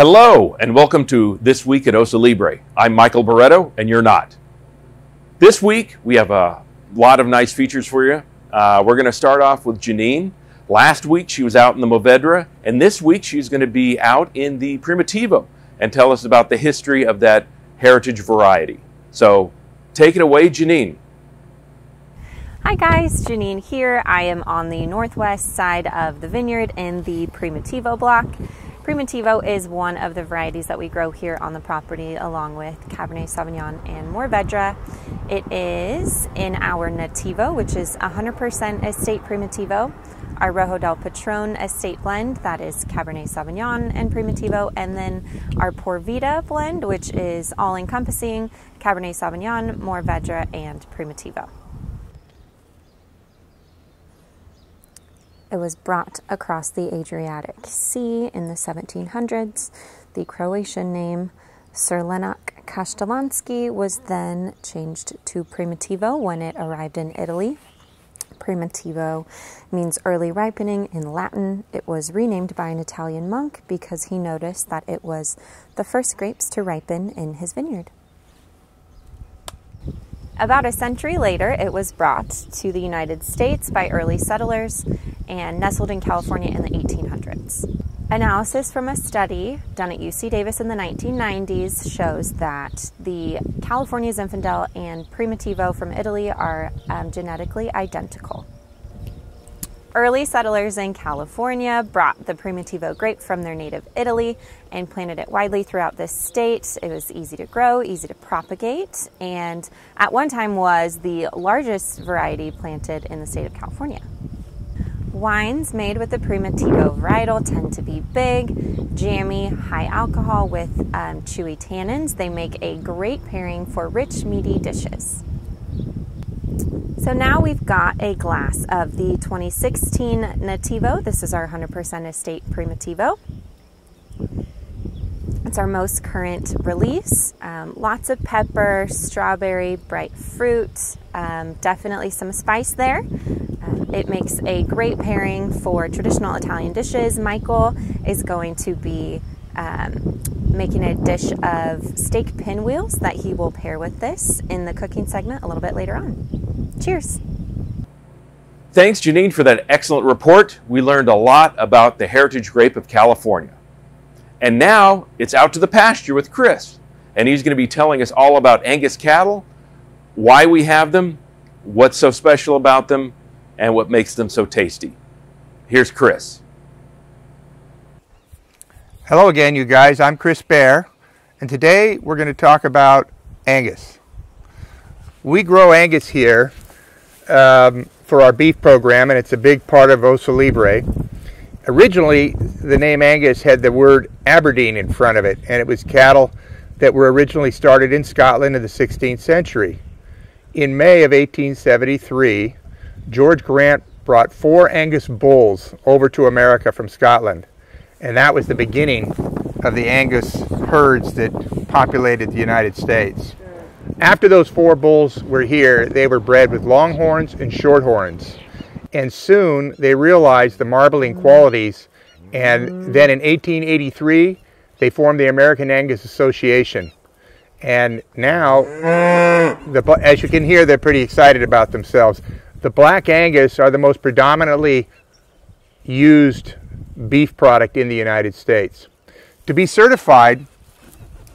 Hello and welcome to This Week at Oso Libre. I'm Michael Barretto and you're not. This week we have a lot of nice features for you. We're going to start off with Janine. Last week she was out in the Mourvèdre, and this week she's going to be out in the Primitivo and tell us about the history of that heritage variety. So take it away, Janine. Hi guys, Janine here. I am on the northwest side of the vineyard in the Primitivo block. Primitivo is one of the varieties that we grow here on the property along with Cabernet Sauvignon and Mourvèdre. It is in our Nativo, which is 100% estate Primitivo, our Rojo Del Patron estate blend, that is Cabernet Sauvignon and Primitivo, and then our Porvida blend, which is all-encompassing Cabernet Sauvignon, Mourvèdre, and Primitivo. It was brought across the Adriatic Sea in the 1700s. The Croatian name Srlenac Kastelanski was then changed to Primitivo when it arrived in Italy. Primitivo means early ripening in Latin. It was renamed by an Italian monk because he noticed that it was the first grapes to ripen in his vineyard. About a century later, it was brought to the United States by early settlers and nestled in California in the 1800s. Analysis from a study done at UC Davis in the 1990s shows that the California Zinfandel and Primitivo from Italy are genetically identical. Early settlers in California brought the Primitivo grape from their native Italy and planted it widely throughout the state. It was easy to grow, easy to propagate, and at one time was the largest variety planted in the state of California. Wines made with the Primitivo varietal tend to be big, jammy, high alcohol with chewy tannins. They make a great pairing for rich, meaty dishes. So now we've got a glass of the 2016 Nativo. This is our 100% estate Primitivo. It's our most current release. Lots of pepper, strawberry, bright fruit, definitely some spice there. It makes a great pairing for traditional Italian dishes. Michael is going to be making a dish of steak pinwheels that he will pair with this in the cooking segment a little bit later on. Cheers. Thanks, Janine, for that excellent report. We learned a lot about the heritage grape of California. And now it's out to the pasture with Chris, and he's going to be telling us all about Angus cattle, why we have them, what's so special about them, and what makes them so tasty. Here's Chris. Hello again, you guys. I'm Chris Bear, and today we're going to talk about Angus. We grow Angus here for our beef program, and it's a big part of Oso Libre. Originally, the name Angus had the word Aberdeen in front of it, and it was cattle that were originally started in Scotland in the 16th century. In May of 1873, George Grant brought 4 Angus bulls over to America from Scotland. And that was the beginning of the Angus herds that populated the United States. After those 4 bulls were here, they were bred with longhorns and shorthorns. And soon they realized the marbling qualities. And then in 1883, they formed the American Angus Association. And now, as you can hear, they're pretty excited about themselves. The Black Angus are the most predominantly used beef product in the United States. To be certified,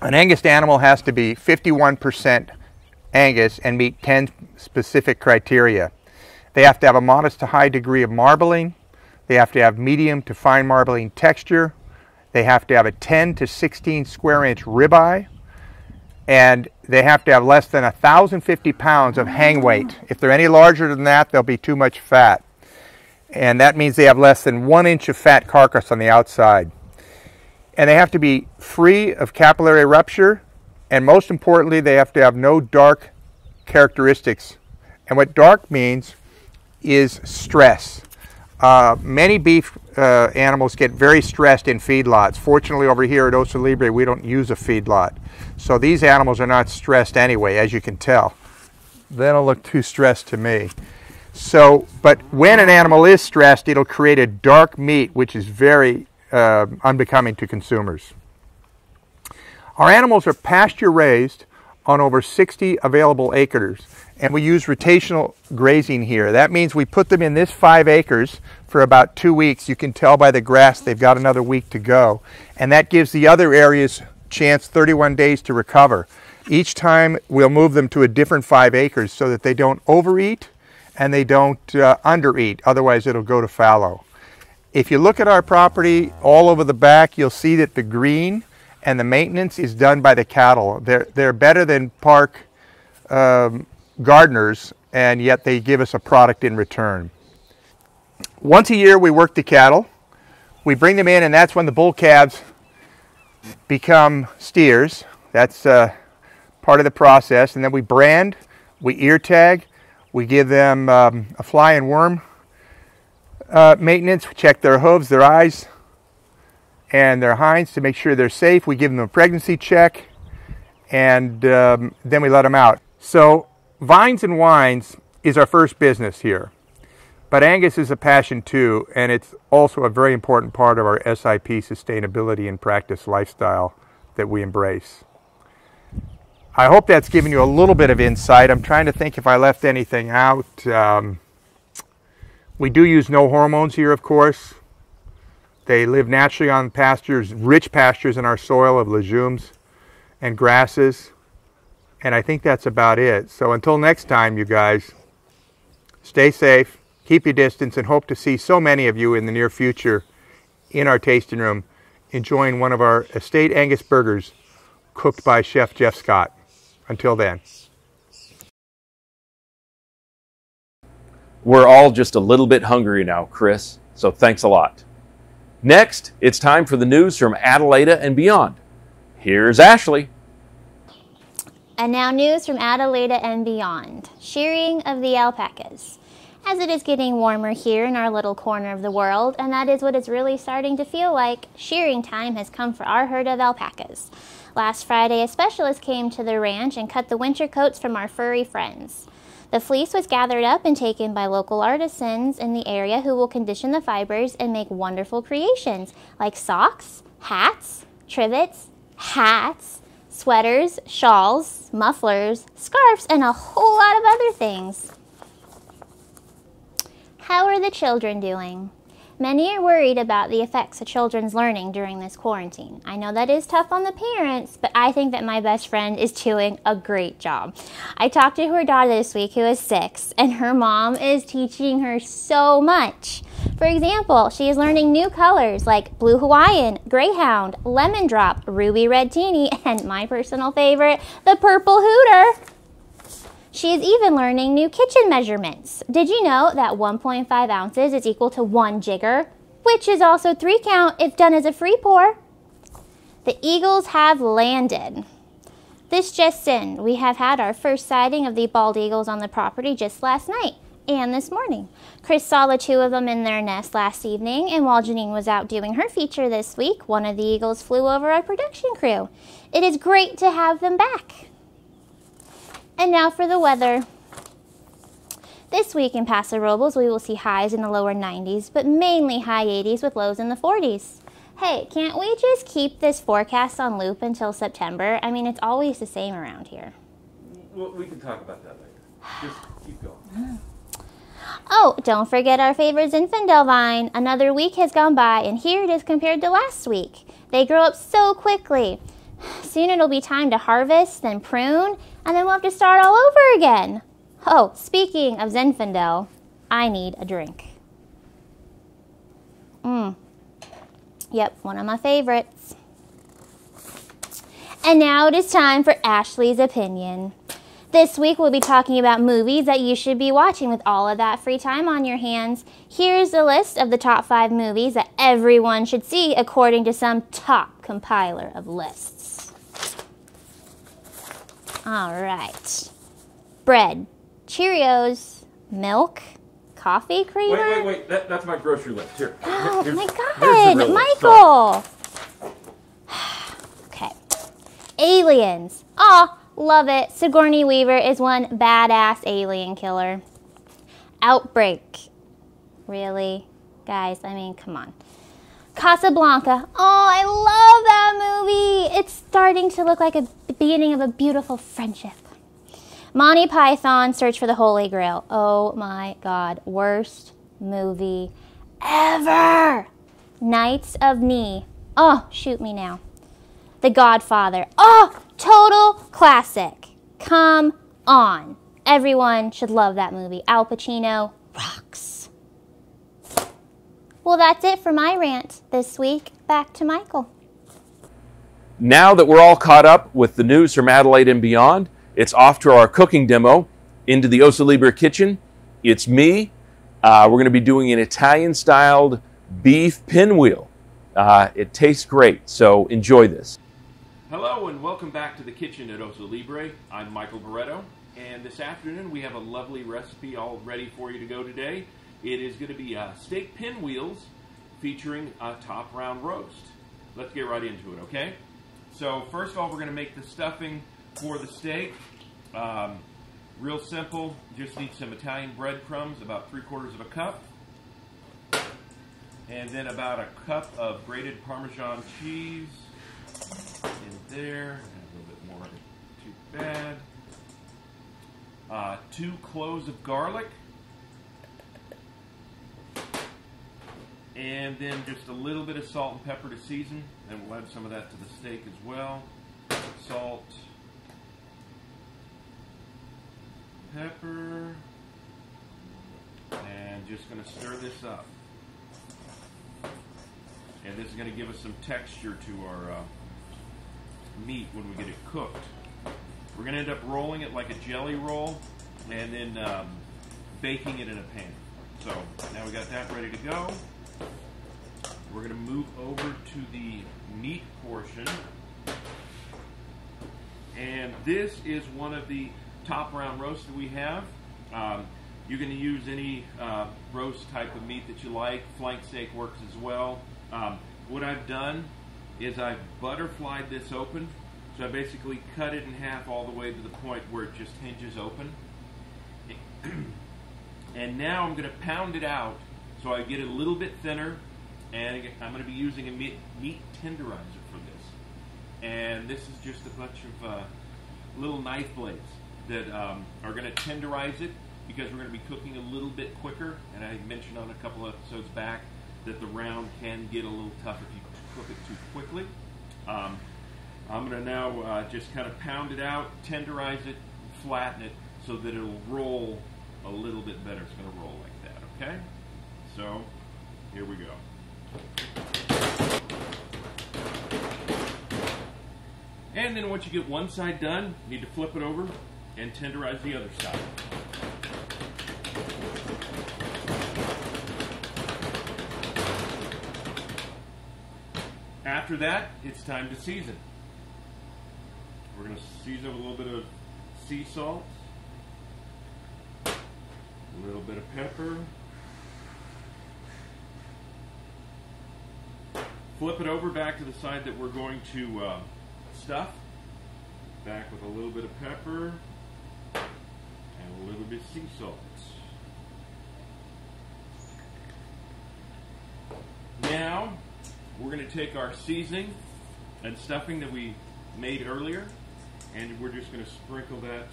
an Angus animal has to be 51% Angus and meet 10 specific criteria. They have to have a modest to high degree of marbling. They have to have medium to fine marbling texture. They have to have a 10 to 16 square inch ribeye. And they have to have less than 1,050 pounds of hang weight. If they're any larger than that, they'll be too much fat. And that means they have less than 1 inch of fat carcass on the outside. And they have to be free of capillary rupture, and most importantly, they have to have no dark characteristics. And what dark means is stress. Many beef animals get very stressed in feedlots. Fortunately, over here at Oso Libre, we don't use a feedlot. So these animals are not stressed anyway, as you can tell. They don't look too stressed to me. So, but when an animal is stressed, it'll create a dark meat, which is very unbecoming to consumers. Our animals are pasture raised on over 60 available acres, and we use rotational grazing here. That means we put them in this 5 acres for about 2 weeks. You can tell by the grass they've got another week to go, and that gives the other areas chance 31 days to recover. Each time we'll move them to a different 5 acres so that they don't overeat and they don't undereat, otherwise it'll go to fallow. If you look at our property all over the back, you'll see that the green and the maintenance is done by the cattle. They're better than park gardeners, and yet they give us a product in return. Once a year we work the cattle. We bring them in, and that's when the bull calves become steers. That's part of the process. And then we brand, we ear tag, we give them a fly and worm maintenance. We check their hooves, their eyes, and their hinds to make sure they're safe. We give them a pregnancy check, and then we let them out. So vines and wines is our first business here, but Angus is a passion too, and it's also a very important part of our SIP sustainability and practice lifestyle that we embrace. I hope that's given you a little bit of insight. I'm trying to think if I left anything out. We do use no hormones here, of course. They live naturally on pastures, rich pastures in our soil of legumes and grasses. And I think that's about it. So until next time, you guys, stay safe, keep your distance, and hope to see so many of you in the near future in our tasting room enjoying one of our estate Angus burgers cooked by Chef Jeff Scott. Until then. We're all just a little bit hungry now, Chris, so thanks a lot. Next, it's time for the news from Adelaide and beyond. Here's Ashley. And now news from Adelaide and beyond. Shearing of the alpacas. As it is getting warmer here in our little corner of the world, and that is what it's really starting to feel like, shearing time has come for our herd of alpacas. Last Friday, a specialist came to the ranch and cut the winter coats from our furry friends. The fleece was gathered up and taken by local artisans in the area who will condition the fibers and make wonderful creations like socks, hats, trivets, sweaters, shawls, mufflers, scarves, and a whole lot of other things. How are the children doing? Many are worried about the effects of children's learning during this quarantine. I know that is tough on the parents, but I think that my best friend is doing a great job. I talked to her daughter this week, who is 6, and her mom is teaching her so much. For example, she is learning new colors like Blue Hawaiian, Greyhound, Lemon Drop, Ruby Red Teeny, and my personal favorite, the Purple Hooter. She is even learning new kitchen measurements. Did you know that 1.5 ounces is equal to 1 jigger, which is also 3 count if done as a free pour? The eagles have landed. This just in, we have had our first sighting of the bald eagles on the property just last night and this morning. Chris saw the 2 of them in their nest last evening, and while Janine was out doing her feature this week, one of the eagles flew over our production crew. It is great to have them back. And now for the weather. This week in Paso Robles, we will see highs in the lower 90s, but mainly high 80s with lows in the 40s. Hey, can't we just keep this forecast on loop until September? I mean, it's always the same around here. Well, we can talk about that later. Just keep going. Oh, don't forget our favorite Zinfandel vine. Another week has gone by, and here it is compared to last week. They grow up so quickly. Soon it'll be time to harvest, then prune, and then we'll have to start all over again. Oh, speaking of Zinfandel, I need a drink. Yep, one of my favorites. And now it is time for Ashley's opinion. This week we'll be talking about movies that you should be watching with all of that free time on your hands. Here's a list of the top 5 movies that everyone should see according to some top compiler of lists. All right. Bread, Cheerios, milk, coffee creamer. Wait. That's my grocery list. Here. Oh, my God. Michael. Okay. Aliens. Aw. Love it. Sigourney Weaver is one badass alien killer. Outbreak. Really? Guys, I mean, come on. Casablanca. Oh, I love that movie. It's starting to look like the beginning of a beautiful friendship. Monty Python, Search for the Holy Grail. Oh my God, worst movie ever. Knights of Ni. Oh, shoot me now. The Godfather. Oh, total classic. Come on. Everyone should love that movie. Al Pacino rocks. Well, that's it for my rant this week. Back to Michael. Now that we're all caught up with the news from Adelaide and beyond, it's off to our cooking demo into the Oso Libre kitchen. It's me. We're going to be doing an Italian-styled beef pinwheel. It tastes great, so enjoy this. Hello and welcome back to the kitchen at Oso Libre. I'm Michael Barretto, and this afternoon we have a lovely recipe all ready for you to go today. It is going to be steak pinwheels featuring a top round roast. Let's get right into it, okay? So first of all, we're going to make the stuffing for the steak. Real simple, just need some Italian breadcrumbs, about 3/4 cup. And then about 1 cup of grated Parmesan cheese in there. A little bit more, too bad. 2 cloves of garlic. And then just a little bit of salt and pepper to season. And we'll add some of that to the steak as well. Salt, pepper, and just going to stir this up. And this is going to give us some texture to our meat when we get it cooked. We're going to end up rolling it like a jelly roll and then baking it in a pan. So now we got that ready to go. We're going to move over to the meat portion. And this is one of the top round roasts that we have. You can use any roast type of meat that you like. Flank steak works as well. What I've done is I've butterflied this open, so I basically cut it in half all the way to the point where it just hinges open. And now I'm going to pound it out so I get it a little bit thinner, and I'm going to be using a meat tenderizer for this. And this is just a bunch of little knife blades that are going to tenderize it because we're going to be cooking a little bit quicker, and I mentioned on a couple episodes back that the round can get a little tough if you cook it too quickly. I'm going to now just kind of pound it out, tenderize it, flatten it so that it'll roll a little bit better. It's going to roll like that, okay? So here we go. And then once you get one side done, you need to flip it over and tenderize the other side. After that, it's time to season. We're going to season with a little bit of sea salt, a little bit of pepper. Flip it over back to the side that we're going to stuff. Back with a little bit of pepper and a little bit of sea salt. Now, we're going to take our seasoning and stuffing that we made earlier, and we're just going to sprinkle that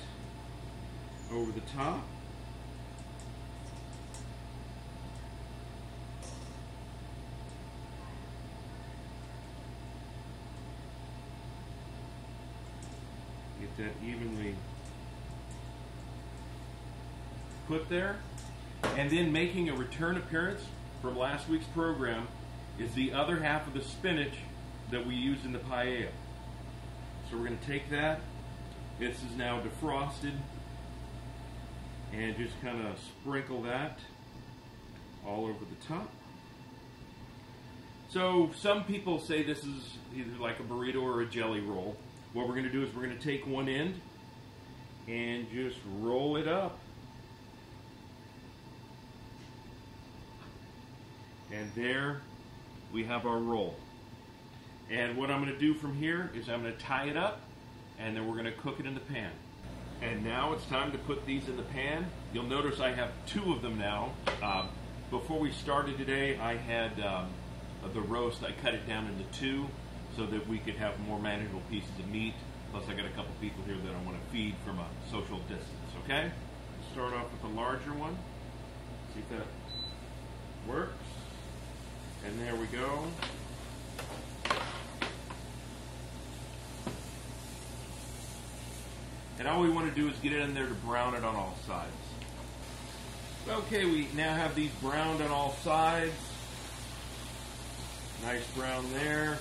over the top. Get that evenly put there. And then making a return appearance from last week's program is the other half of the spinach that we used in the paella. So we're going to take that. This is now defrosted. And just kind of sprinkle that all over the top. So some people say this is either like a burrito or a jelly roll. What we're going to do is we're going to take one end and just roll it up. And there we have our roll. And what I'm going to do from here is I'm going to tie it up, and then we're going to cook it in the pan. And now it's time to put these in the pan. You'll notice I have 2 of them now. Before we started today, I had of the roast, I cut it down into two so that we could have more manageable pieces of meat. Plus, I got a couple people here that I want to feed from a social distance, okay? Start off with the larger one. See if that works. And there we go. And all we want to do is get it in there to brown it on all sides. Okay, we now have these browned on all sides. Nice brown there.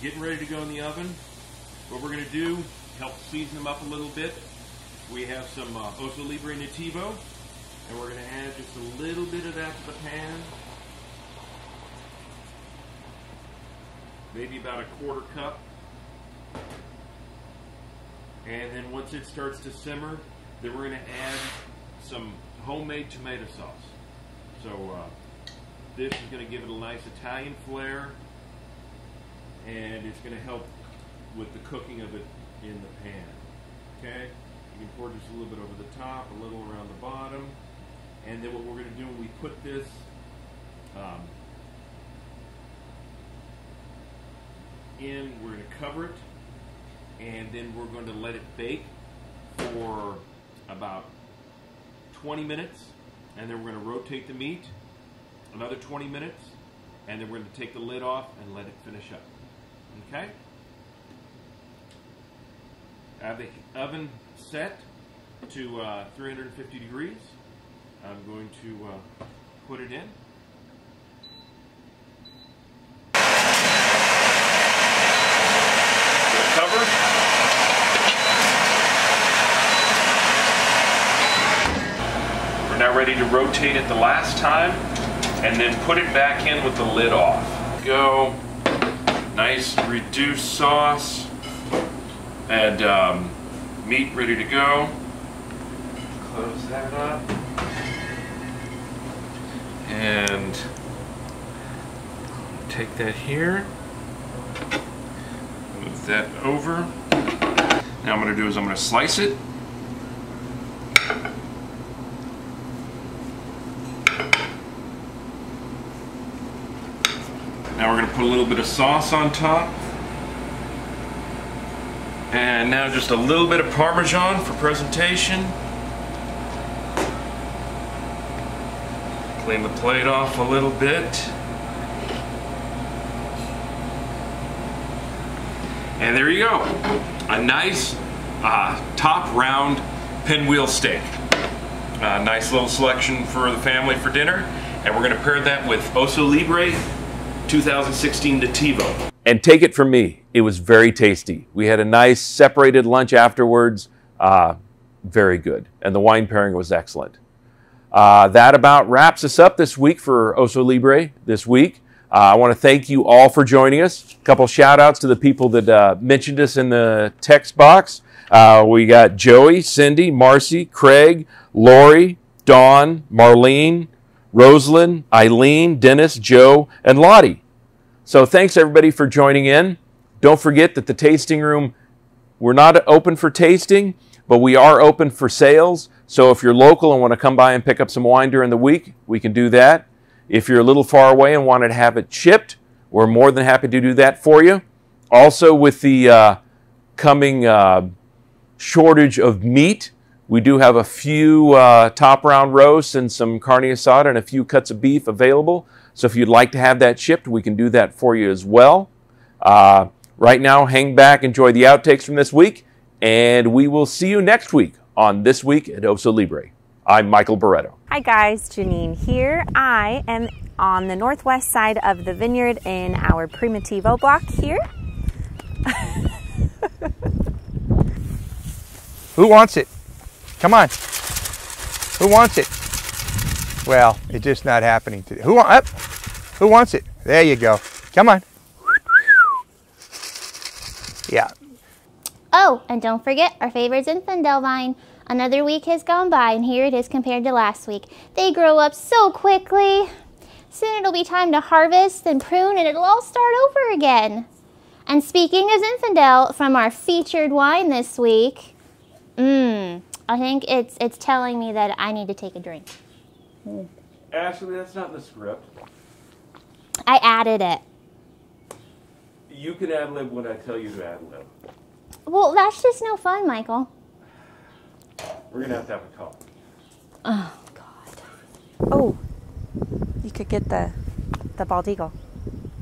Getting ready to go in the oven. What we're going to do, help season them up a little bit. We have some Oso Libre Nativo, and we're going to add just a little bit of that to the pan. Maybe about a quarter cup. And then once it starts to simmer, then we're going to add some homemade tomato sauce. So this is going to give it a nice Italian flair, and it's going to help with the cooking of it in the pan. Okay, you can pour just a little bit over the top, a little around the bottom, and then what we're going to do when we put this in, we're going to cover it, and then we're going to let it bake for about 20 minutes, and then we're going to rotate the meat another 20 minutes, and then we're going to take the lid off and let it finish up. Okay? I have the oven set to 350 degrees. I'm going to put it in. The cover. We're now ready to rotate it the last time and then put it back in with the lid off. Go. Nice reduced sauce. And meat ready to go. Close that up. And take that here. Move that over. Now what I'm going to do is I'm going to slice it. Now we're going to put a little bit of sauce on top. And now just a little bit of Parmesan for presentation. Clean the plate off a little bit. And there you go. A nice top round pinwheel steak. A nice little selection for the family for dinner. And we're going to pair that with Oso Libre 2016 Nativo. And take it from me, it was very tasty. We had a nice separated lunch afterwards, very good. And the wine pairing was excellent. That about wraps us up this week for Oso Libre this week. I wanna thank you all for joining us. A couple shout outs to the people that mentioned us in the text box. We got Joey, Cindy, Marcy, Craig, Lori, Dawn, Marlene, Rosalind, Eileen, Dennis, Joe, and Lottie. So thanks everybody for joining in. Don't forget that the tasting room, we're not open for tasting, but we are open for sales. So if you're local and want to come by and pick up some wine during the week, we can do that. If you're a little far away and want to have it shipped, we're more than happy to do that for you. Also with the coming shortage of meat, we do have a few top round roasts and some carne asada and a few cuts of beef available. So if you'd like to have that shipped, we can do that for you as well. Right now, hang back, enjoy the outtakes from this week, and we will see you next week on This Week at Oso Libre. I'm Michael Barretto. Hi guys, Janine here. I am on the northwest side of the vineyard in our Primitivo block here. Who wants it? Come on. Who wants it? Well, it's just not happening today. Who wants it? There you go. Come on. Yeah. Oh, and don't forget our favorite Zinfandel vine. Another week has gone by, and here it is compared to last week. They grow up so quickly. Soon it'll be time to harvest and prune, and it'll all start over again. And speaking of Zinfandel, from our featured wine this week, I think it's telling me that I need to take a drink. Ashley, that's not in the script. I added it. You can ad-lib when I tell you to ad-lib. Well, that's just no fun, Michael. We're going to have a talk. Oh, God. Oh, you could get the bald eagle.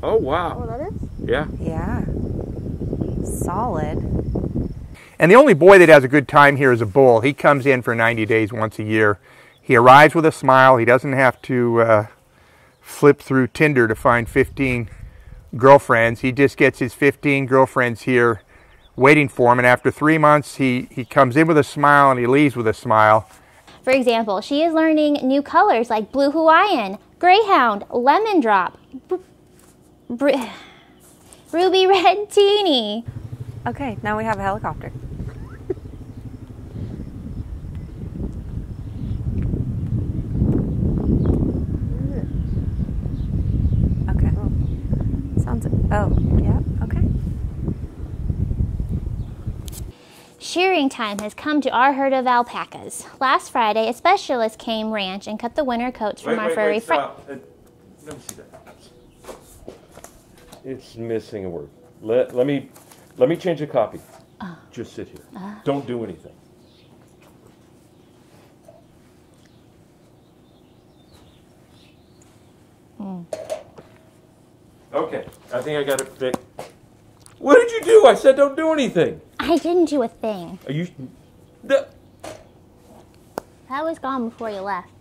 Oh, wow. Oh, that is? Yeah. Yeah. Solid. And the only boy that has a good time here is a bull. He comes in for 90 days once a year. He arrives with a smile. He doesn't have to flip through Tinder to find 15 girlfriends. He just gets his 15 girlfriends here waiting for him. And after 3 months, he comes in with a smile and he leaves with a smile. For example, she is learning new colors like Blue Hawaiian, Greyhound, Lemon Drop, Ruby Red Teeny. Okay, now we have a helicopter. Okay. Oh. Sounds, oh, yeah, okay. Shearing time has come to our herd of alpacas. Last Friday, a specialist came ranch and cut the winter coats from our furry friends. Let me see that. It's missing a word. Let me change the copy. Just sit here. Don't do anything. Mm. Okay, I think I got it fixed. What did you do? I said don't do anything. I didn't do a thing. That was gone before you left.